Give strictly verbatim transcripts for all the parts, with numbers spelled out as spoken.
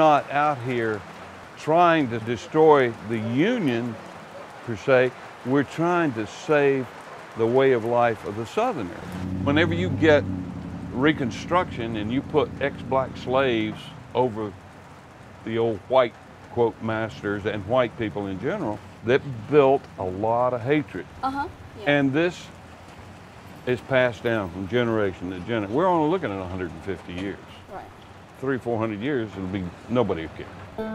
not out here trying to destroy the Union, per se. We're trying to save the way of life of the Southerner. Whenever you get Reconstruction and you put ex-black slaves over the old white, quote, masters and white people in general, that built a lot of hatred. Uh-huh. Yeah. And this is passed down from generation to generation. We're only looking at one hundred fifty years. Right. Three, four hundred years, it'll be nobody will care.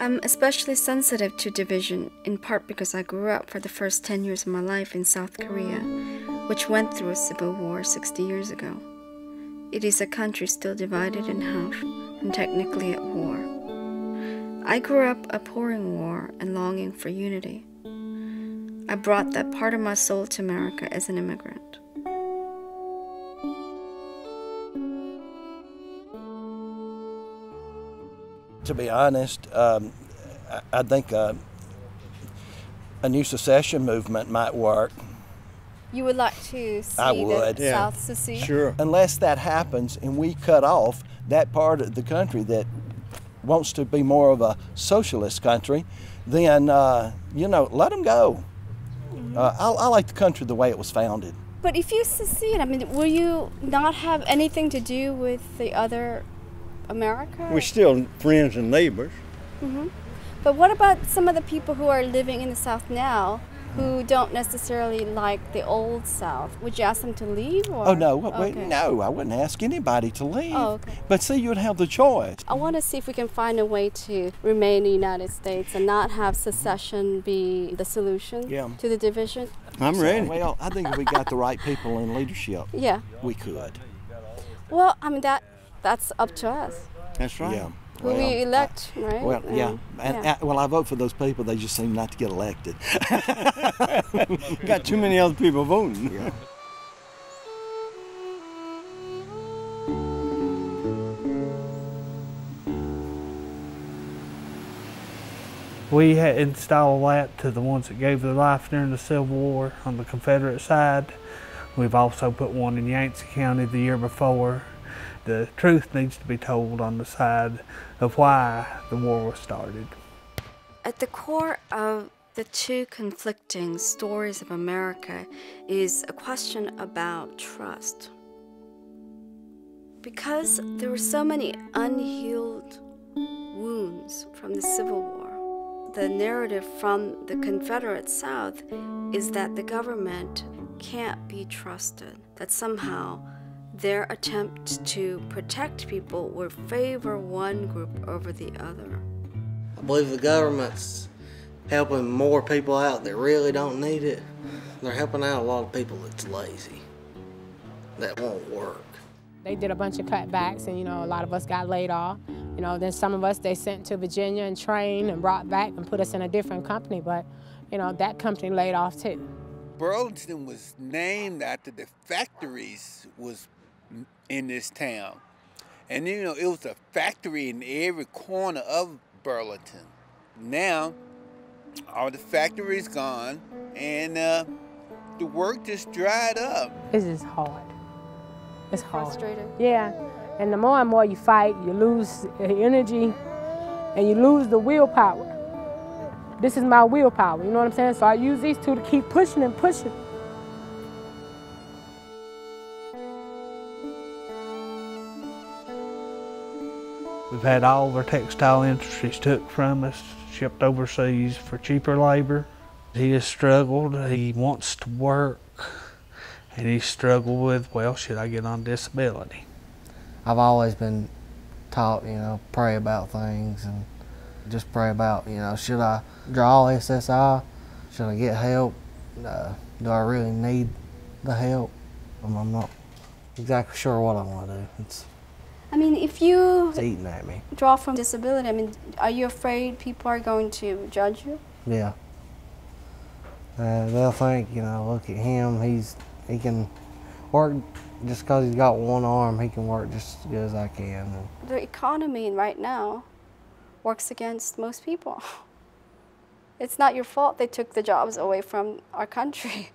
I'm especially sensitive to division, in part because I grew up for the first ten years of my life in South Korea, which went through a civil war sixty years ago. It is a country still divided in half and technically at war. I grew up abhorring war and longing for unity. I brought that part of my soul to America as an immigrant. To be honest, um, I think uh, a new secession movement might work. You would like to see I would. the yeah. South secede? Sure. Unless that happens and we cut off that part of the country that wants to be more of a socialist country, then, uh, you know, let them go. Mm-hmm. uh, I, I like the country the way it was founded. But if you secede, I mean, will you not have anything to do with the other America? We're still friends and neighbors. Mm-hmm. But what about some of the people who are living in the South now who don't necessarily like the old South? Would you ask them to leave? Or? Oh, no. Okay. Wait, no, I wouldn't ask anybody to leave. Oh, okay. But see, you would have the choice. I want to see if we can find a way to remain in the United States and not have secession be the solution yeah. to the division. I'm ready. So, well, I think if we got the right people in leadership, yeah. we could. Well, I mean, that... that's up to us. That's right. Yeah. Who well, we elect, I, right? Well, and, yeah. And, yeah. I, well, I vote for those people. They just seem not to get elected. Got too many other people voting. Yeah. We had installed that to the ones that gave their life during the Civil War on the Confederate side. We've also put one in Yancey County the year before. The truth needs to be told on the side of why the war was started. At the core of the two conflicting stories of America is a question about trust. Because there were so many unhealed wounds from the Civil War, the narrative from the Confederate South is that the government can't be trusted, that somehow their attempt to protect people would favor one group over the other. I believe the government's helping more people out that really don't need it. They're helping out a lot of people that's lazy, that won't work. They did a bunch of cutbacks and, you know, a lot of us got laid off. You know, then some of us they sent to Virginia and trained and brought back and put us in a different company, but, you know, that company laid off too. Burlington was named after the factories was in this town. And you know, it was a factory in every corner of Burlington. Now, all the factories gone and uh, the work just dried up. It's just hard. It's hard. Frustrated. Yeah, and the more and more you fight, you lose the energy and you lose the willpower. This is my willpower, you know what I'm saying? So I use these two to keep pushing and pushing. We've had all of our textile industries took from us, shipped overseas for cheaper labor. He has struggled, he wants to work, and he struggled with, well, should I get on disability? I've always been taught, you know, pray about things and just pray about, you know, should I draw S S I? Should I get help? Uh, do I really need the help? I'm, I'm not exactly sure what I want to do. It's, I mean, if you it's eating at me. Draw from disability, I mean, are you afraid people are going to judge you? Yeah. Uh, they'll think, you know, look at him, he's he can work just because he's got one arm, he can work just as good as I can. The economy right now works against most people. It's not your fault they took the jobs away from our country.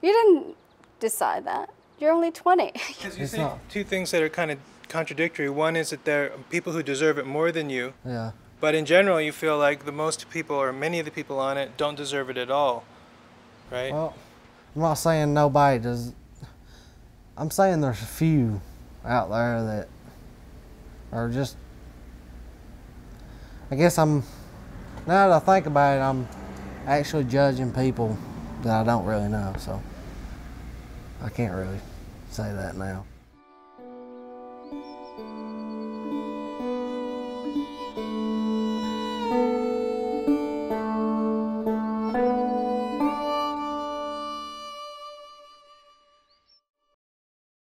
You didn't decide that. you're only twenty. Because you see two things that are kind of contradictory. One is that there are people who deserve it more than you. Yeah. But in general, you feel like the most people, or many of the people on it, don't deserve it at all, right? Well, I'm not saying nobody does. I'm saying there's a few out there that are just, I guess I'm, now that I think about it, I'm actually judging people that I don't really know, so I can't really say that now.